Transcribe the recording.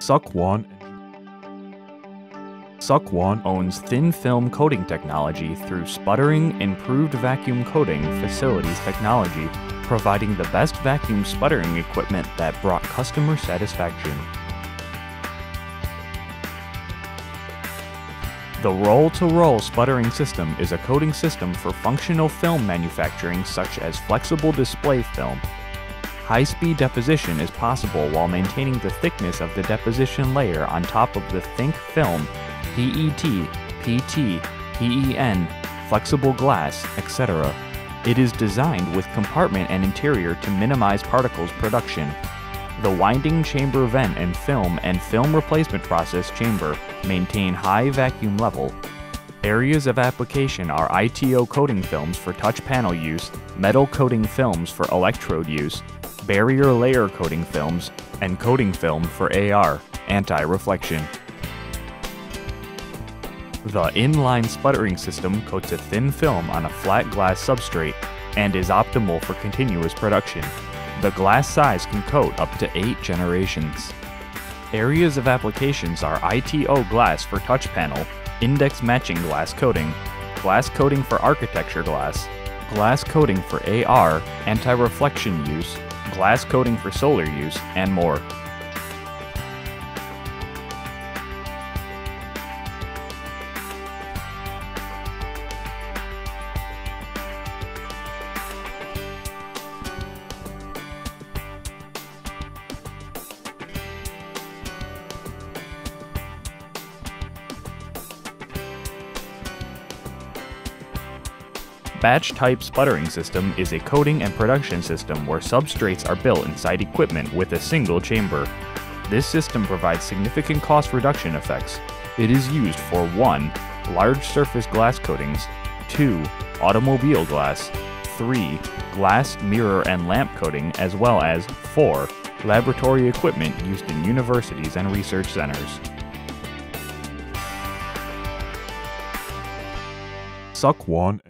SuckWant owns thin film coating technology through sputtering improved vacuum coating facilities technology, providing the best vacuum sputtering equipment that brought customer satisfaction. The roll-to-roll sputtering system is a coating system for functional film manufacturing such as flexible display film. High-speed deposition is possible while maintaining the thickness of the deposition layer on top of the thin film, PET, PT, PEN, flexible glass, etc. It is designed with compartment and interior to minimize particles production. The winding chamber vent and film replacement process chamber maintain high vacuum level. Areas of application are ITO coating films for touch panel use, metal coating films for electrode use, barrier layer coating films, and coating film for AR, anti-reflection. The inline sputtering system coats a thin film on a flat glass substrate and is optimal for continuous production. The glass size can coat up to 8 generations. Areas of applications are ITO glass for touch panel, index matching glass coating for architecture glass, glass coating for AR, anti-reflection use, glass coating for solar use, and more. Batch-type sputtering system is a coating and production system where substrates are built inside equipment with a single chamber. This system provides significant cost reduction effects. It is used for 1. Large surface glass coatings, 2. Automobile glass, 3. Glass, mirror, and lamp coating, as well as 4. Laboratory equipment used in universities and research centers. SuckWant